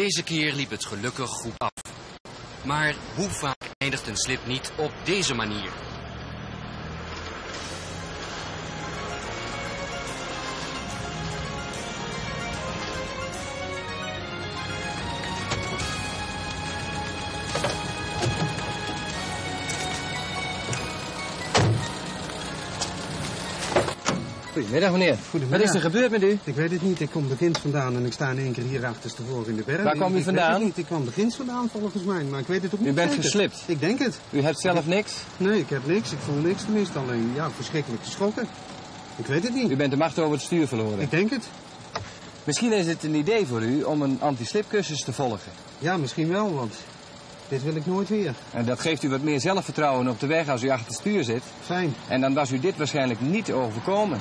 Deze keer liep het gelukkig goed af. Maar hoe vaak eindigt een slip niet op deze manier? Goedemiddag, meneer. Goedemiddag. Wat is er gebeurd met u? Ik weet het niet. Ik kom begins vandaan en ik sta in één keer hier achterstevoren in de berg. Waar kwam u vandaan? Ik kwam begins vandaan volgens mij, maar ik weet het ook niet. U bent geslipt? Ik denk het. U hebt zelf niks? Nee, ik heb niks. Ik voel niks tenminste. Alleen, ja, verschrikkelijk geschrokken. Ik weet het niet. U bent de macht over het stuur verloren? Ik denk het. Misschien is het een idee voor u om een anti-slipcursus te volgen. Ja, misschien wel, want dit wil ik nooit weer. En dat geeft u wat meer zelfvertrouwen op de weg als u achter het stuur zit. Fijn. En dan was u dit waarschijnlijk niet overkomen.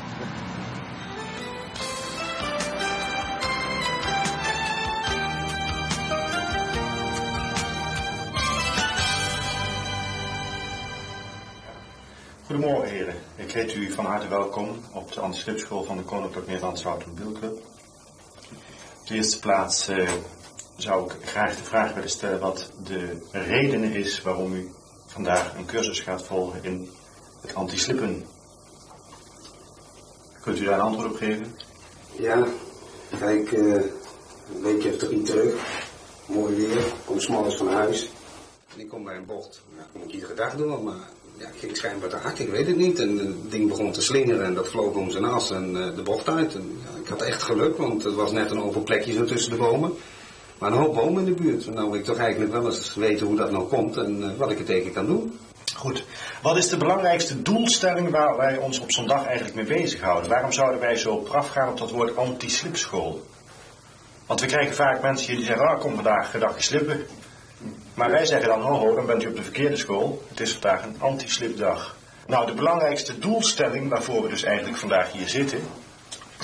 Goedemorgen heren. Ik heet u van harte welkom op de antislipschool van de Koninklijke Nederlandse Automobielclub. Op de eerste plaats zou ik graag de vraag willen stellen wat de reden is waarom u vandaag een cursus gaat volgen in het antislippen. Kunt u daar een antwoord op geven? Ja, kijk, een weekje of drie terug. Mooi weer, kom 's morgens van huis. En ik kom bij een bocht, nou, dat moet ik iedere dag doen, maar ja, ik ging schijnbaar te hard, ik weet het niet. En het ding begon te slingeren en dat vloog om zijn as en de bocht uit. En, ja, ik had echt geluk, want het was net een open plekje zo tussen de bomen. Maar een hoop bomen in de buurt. Nou wil ik toch eigenlijk wel eens weten hoe dat nou komt en wat ik er tegen kan doen. Goed. Wat is de belangrijkste doelstelling waar wij ons op zondag eigenlijk mee bezighouden? Waarom zouden wij zo praf gaan op dat woord anti-slipschool? Want we krijgen vaak mensen die zeggen, oh, kom vandaag een dagje slippen. Maar wij zeggen dan, ho, dan bent u op de verkeerde school. Het is vandaag een anti-slipdag. Nou, de belangrijkste doelstelling waarvoor we dus eigenlijk vandaag hier zitten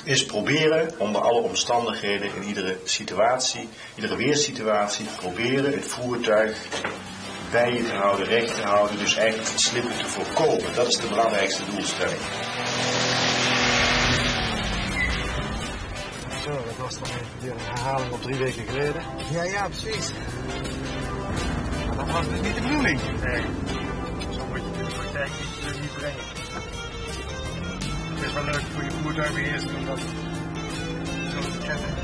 is proberen onder alle omstandigheden, in iedere situatie, iedere weersituatie, proberen het voertuig bij je te houden, recht te houden, dus eigenlijk het slippen te voorkomen. Dat is de belangrijkste doelstelling. Zo, dat was dan even weer een herhaling op 3 weken geleden. Ja, ja, precies. Maar dat was dus niet de bedoeling. Nee, zo moet je de praktijk niet brengen. Het is wel leuk voor je voertuigbeheerst om dat zo te kennen.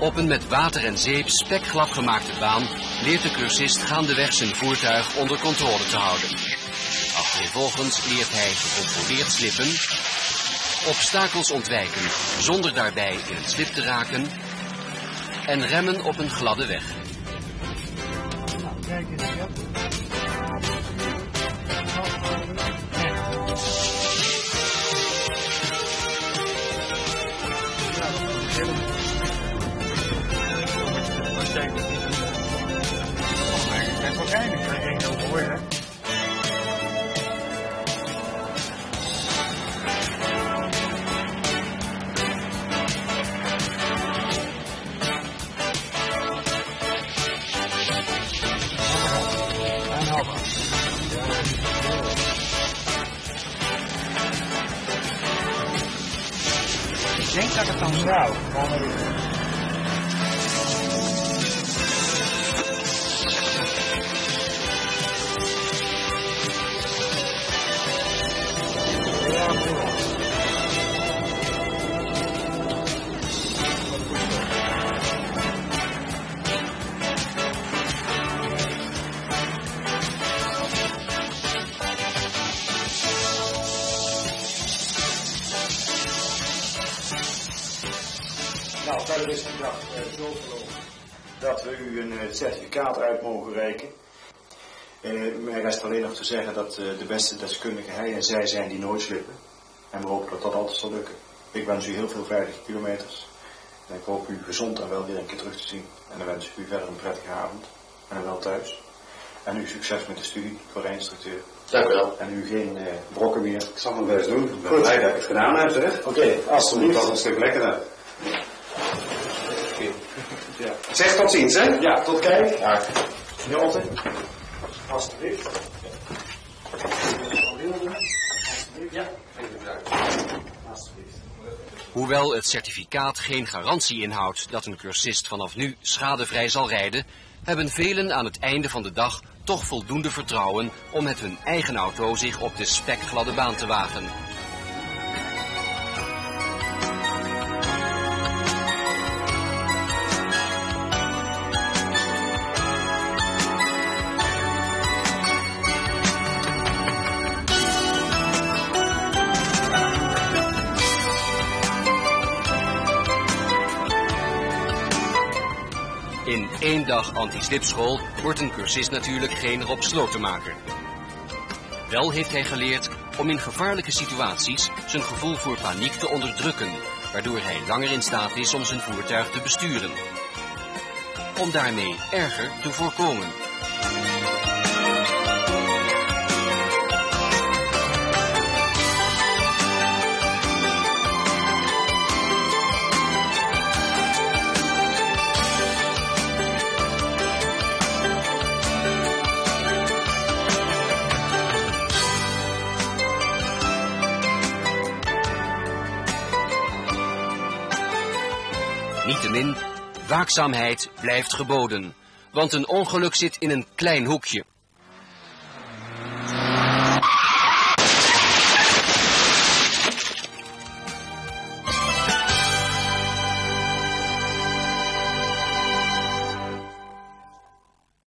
Op een met water en zeep spekglad gemaakte baan leert de cursist gaandeweg zijn voertuig onder controle te houden. Achtervolgens leert hij gecontroleerd slippen, obstakels ontwijken zonder daarbij in het slip te raken en remmen op een gladde weg. Nou, kijk eens, ja. Ik denk dat het dan zou. Nou, verder is de dag zo verlopen dat we u een certificaat uit mogen reiken. Mij rest alleen nog te zeggen dat de beste deskundigen hij en zij zijn die nooit slippen. En we hopen dat dat altijd zal lukken. Ik wens u heel veel veilige kilometers. En ik hoop u gezond en wel weer een keer terug te zien. En dan wens ik u verder een prettige avond. En wel thuis. En u succes met de studie voor Rijnstructuur. Dank u wel. En u geen brokken meer. Ik zal mijn best doen. Ik ben blij dat ik het gedaan heb, zeg. Oké, alsjeblieft. Dat is een stuk lekkerder. Ja. Zeg tot ziens, hè? Ja, tot kijk. Ja. Jotte. Alsjeblieft. Ja, even bedankt. Alsjeblieft. Hoewel het certificaat geen garantie inhoudt dat een cursist vanaf nu schadevrij zal rijden, hebben velen aan het einde van de dag toch voldoende vertrouwen om met hun eigen auto zich op de spekgladde baan te wagen. In één dag anti-slipschool wordt een cursist natuurlijk geen Rob Slotenmaker. Wel heeft hij geleerd om in gevaarlijke situaties zijn gevoel voor paniek te onderdrukken, waardoor hij langer in staat is om zijn voertuig te besturen. Om daarmee erger te voorkomen. Niettemin, waakzaamheid blijft geboden, want een ongeluk zit in een klein hoekje.